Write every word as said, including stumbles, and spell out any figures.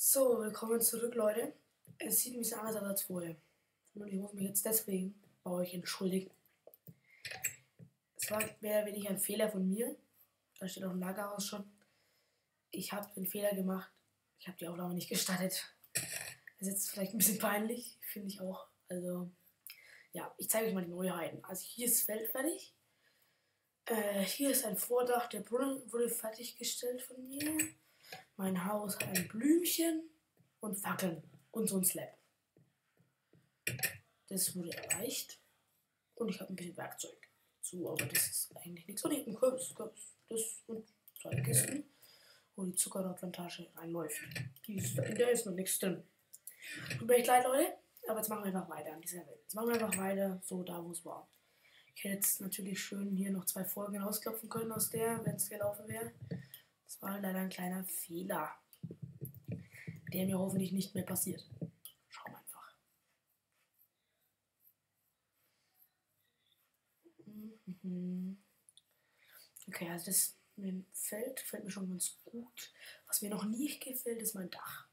So, willkommen zurück, Leute. Es sieht ein bisschen anders aus als vorher. Und ich muss mich jetzt deswegen bei euch entschuldigen. Es war mehr oder weniger ein Fehler von mir. Da steht auch ein Lagerhaus schon. Ich habe den Fehler gemacht. Ich habe die Aufnahme nicht gestartet. Das ist jetzt vielleicht ein bisschen peinlich, finde ich auch. Also, ja, ich zeige euch mal die Neuheiten. Also, hier ist das Feld fertig. Äh, hier ist ein Vordach. Der Brunnen wurde fertiggestellt von mir. Mein Haus hat ein Blümchen und Fackeln und so ein Slab. Das wurde erreicht. Und ich habe ein bisschen Werkzeug zu, aber das ist eigentlich nichts. Und ich habe einen Kürbis, Kürbis, das und zwei Kisten, wo die Zuckerrohrplantage reinläuft. Die ist, in der ist noch nichts drin. Tut mir echt leid, Leute, aber jetzt machen wir einfach weiter an dieser Welt. Jetzt machen wir einfach weiter, so da, wo es war. Ich hätte jetzt natürlich schön hier noch zwei Folgen rausklopfen können aus der, wenn es gelaufen wäre. Das war leider ein kleiner Fehler, der mir hoffentlich nicht mehr passiert. Schauen wir einfach. Okay, also das mit dem Feld fällt mir schon ganz gut. Was mir noch nie gefällt, ist mein Dach.